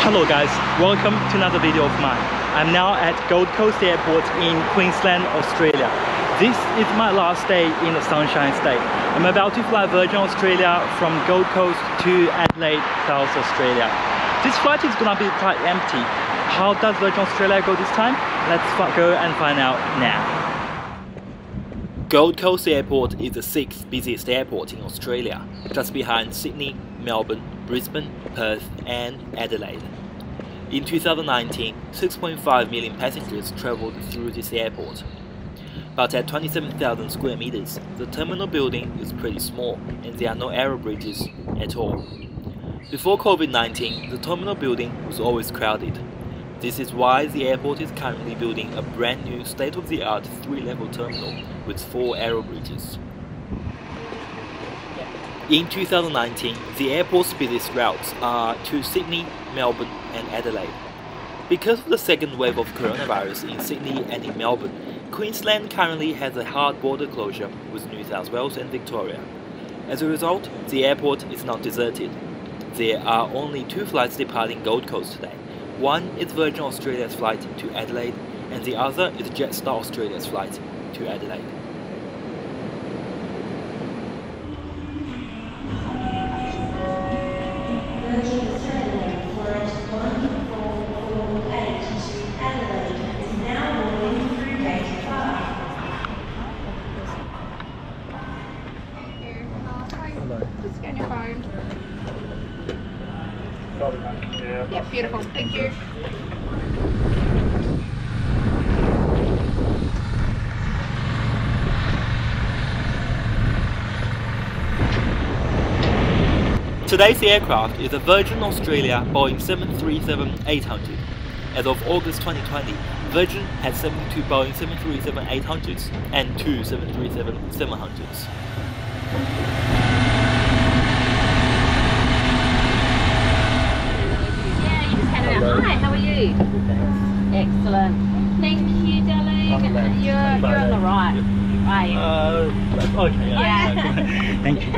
Hello guys, welcome to another video of mine. I'm now at Gold Coast Airport in Queensland, Australia. This is my last day in the Sunshine State. I'm about to fly Virgin Australia from Gold Coast to Adelaide, South Australia. This flight is gonna be quite empty. How does Virgin Australia go this time? Let's go and find out now. Gold Coast Airport is the 6th busiest airport in Australia, just behind Sydney, Melbourne, Brisbane, Perth and Adelaide. In 2019, 6.5 million passengers travelled through this airport. But at 27,000 square meters, the terminal building is pretty small and there are no aero bridges at all. Before COVID-19, the terminal building was always crowded. This is why the airport is currently building a brand new state-of-the-art 3-level terminal with 4 aero bridges. In 2019, the airport's busiest routes are to Sydney, Melbourne and Adelaide. Because of the second wave of coronavirus in Sydney and in Melbourne, Queensland currently has a hard border closure with New South Wales and Victoria. As a result, the airport is now deserted. There are only 2 flights departing Gold Coast today. One is Virgin Australia's flight to Adelaide and the other is Jetstar Australia's flight to Adelaide. Yeah, beautiful. Thank you. Today's aircraft is a Virgin Australia Boeing 737-800. As of August 2020, Virgin had 72 Boeing 737-800s and 2 737-700s. Hi, how are you? Good, thanks. Excellent. Thank you, darling. You're on the right. Right. Okay. Yeah. Thank you.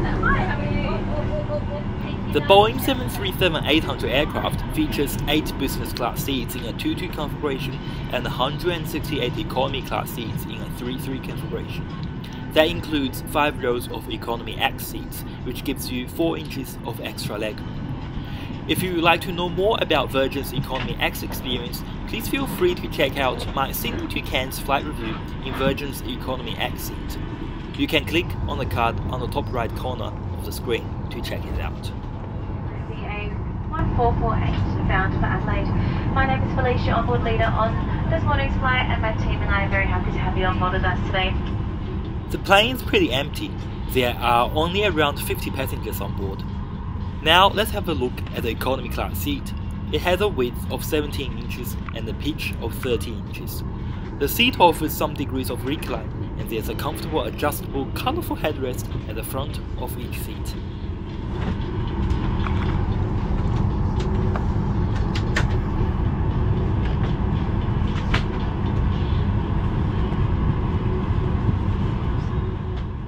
Hi, how are you? The Boeing 737-800 aircraft features 8 business class seats in a 2-2 configuration and 168 economy class seats in a 3-3 configuration. That includes 5 rows of economy X seats, which gives you 4 inches of extra legroom. If you would like to know more about Virgin's Economy X experience, please feel free to check out my Sydney to Cairns flight review in Virgin's Economy X seat. You can click on the card on the top right corner of the screen to check it out. VA1448 bound for Adelaide. My name is Felicia, onboard leader on this morning's flight, and my team and I are very happy to have you on board with us today. The plane is pretty empty. There are only around 50 passengers on board. Now let's have a look at the economy class seat. It has a width of 17 inches and a pitch of 13 inches. The seat offers some degrees of recline and there's a comfortable adjustable colourful headrest at the front of each seat.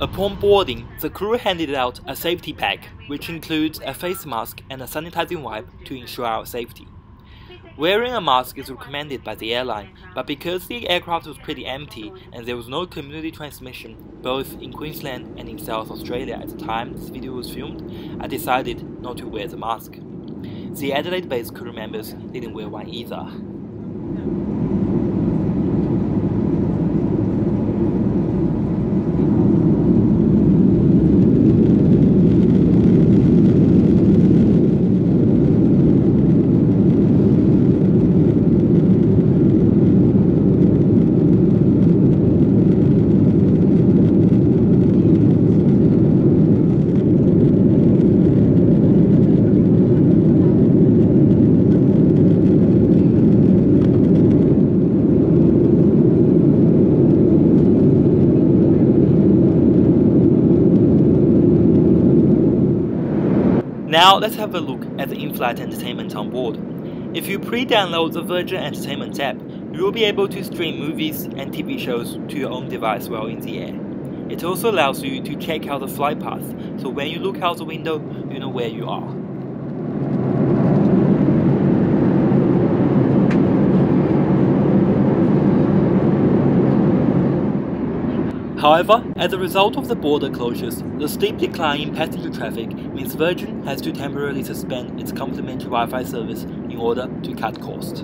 Upon boarding, the crew handed out a safety pack, which includes a face mask and a sanitizing wipe to ensure our safety. Wearing a mask is recommended by the airline, but because the aircraft was pretty empty and there was no community transmission, both in Queensland and in South Australia at the time this video was filmed, I decided not to wear the mask. The Adelaide-based crew members didn't wear one either. Now let's have a look at the in-flight entertainment on board. If you pre-download the Virgin Entertainment app, you will be able to stream movies and TV shows to your own device while in the air. It also allows you to check out the flight path, so when you look out the window, you know where you are. However, as a result of the border closures, the steep decline in passenger traffic means Virgin has to temporarily suspend its complimentary Wi-Fi service in order to cut costs.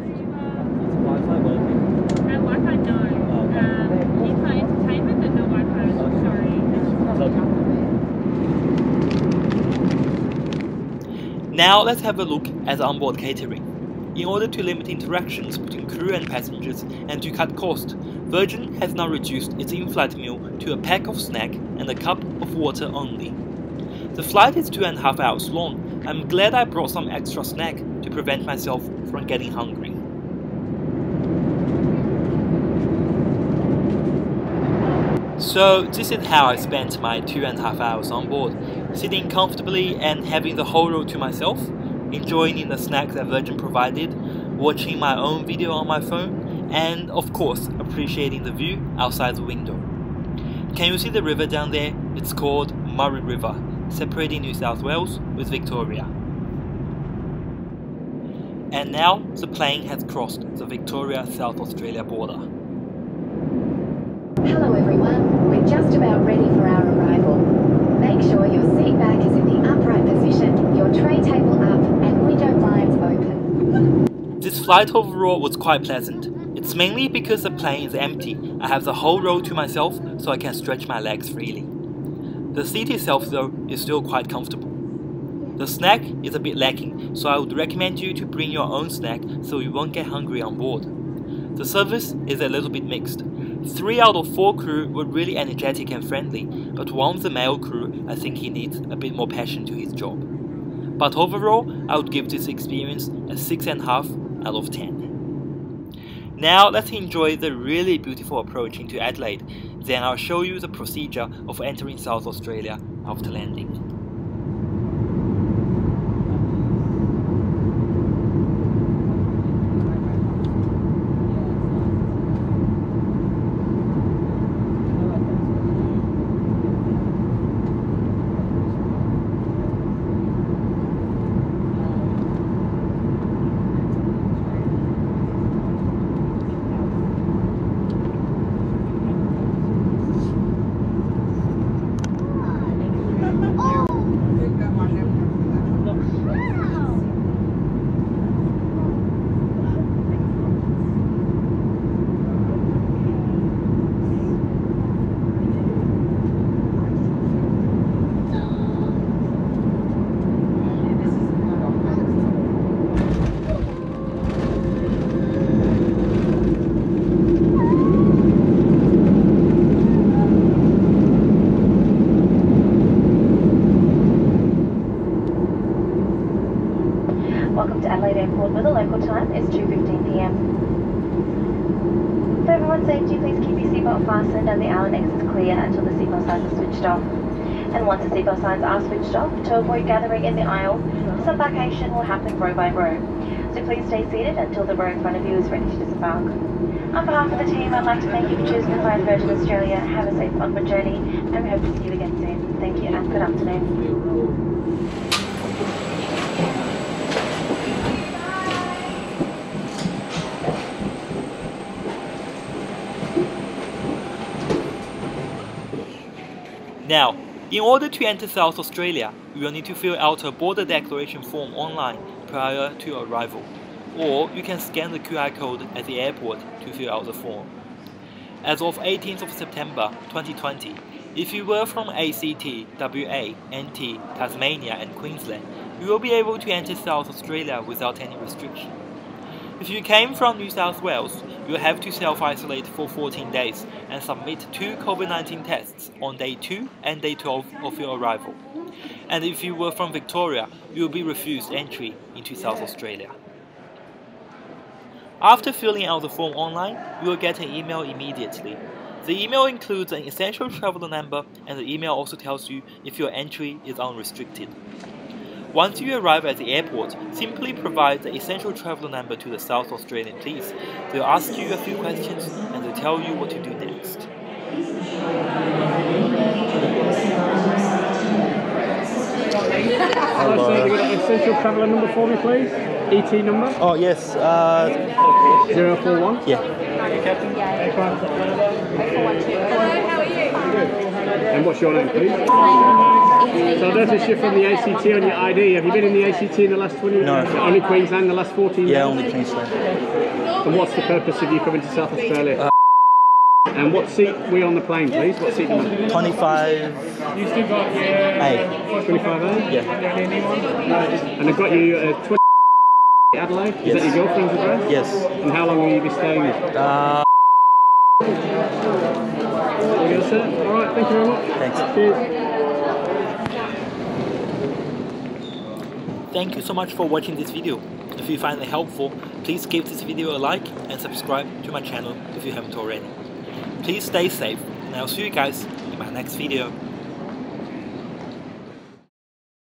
Now let's have a look at onboard catering. In order to limit interactions between crew and passengers and to cut costs, Virgin has now reduced its in-flight meal to a pack of snack and a cup of water only. The flight is 2.5 hours long. I'm glad I brought some extra snack to prevent myself from getting hungry. So this is how I spent my 2.5 hours on board, sitting comfortably and having the whole row to myself, enjoying the snacks that Virgin provided, watching my own video on my phone, and of course appreciating the view outside the window. Can you see the river down there? It's called Murray River, separating New South Wales with Victoria. And now the plane has crossed the Victoria-South Australia border. Hello everyone, we're just about ready for our arrival. Make sure your seat back is in the upright position, your tray table up, and window blinds open. This flight overall was quite pleasant. It's mainly because the plane is empty. I have the whole row to myself, so I can stretch my legs freely. The seat itself though is still quite comfortable. The snack is a bit lacking, so I would recommend you to bring your own snack so you won't get hungry on board. The service is a little bit mixed. 3 out of 4 crew were really energetic and friendly, but one of the male crew, I think he needs a bit more passion to his job. But overall, I would give this experience a 6.5 out of 10. Now let's enjoy the really beautiful approach into Adelaide, then I'll show you the procedure of entering South Australia after landing. Welcome to Adelaide Airport, where the local time is 2:15 p.m. For everyone's safety, please keep your seatbelt fastened and the Allen-X is clear until the seatbelt signs are switched off. And once the seatbelt signs are switched off, to avoid gathering in the aisle, disembarkation will happen row by row. So please stay seated until the row in front of you is ready to disembark. On behalf of the team, I'd like to thank you for choosing to fly Virgin Australia. Have a safe onward journey, and we hope to see you again soon. Thank you and good afternoon. Now, in order to enter South Australia, you will need to fill out a border declaration form online prior to your arrival, or you can scan the QR code at the airport to fill out the form. As of 18th of September 2020, if you were from ACT, WA, NT, Tasmania and Queensland, you will be able to enter South Australia without any restriction. If you came from New South Wales, you'll have to self-isolate for 14 days and submit 2 COVID-19 tests on day 2 and day 12 of your arrival. And if you were from Victoria, you'll be refused entry into South Australia. After filling out the form online, you'll get an email immediately. The email includes an essential traveller number, and the email also tells you if your entry is unrestricted. Once you arrive at the airport, simply provide the essential traveller number to the South Australian police. They'll ask you a few questions and they'll tell you what to do next. Hello. So you got essential traveller number for me, please? ET number? Oh, yes. 041? Yeah. Captain. Hello, how are you? And what's your name, please? So that's a shift from the ACT on your ID. Have you been in the ACT in the last 20 years? No. Only Queensland the last 14 years? Yeah, only Queensland. And what's the purpose of you coming to South Australia? And what seat were you on the plane, please? What seat number? 25A. 25A? Yeah. And I've got you 20 Adelaide? Yes. Is that your girlfriend's address? Yes. And how long will you be staying there? Alright, thank you very much. Thanks. Cheers. Thank you so much for watching this video. If you find it helpful, please give this video a like and subscribe to my channel if you haven't already. Please stay safe and I'll see you guys in my next video.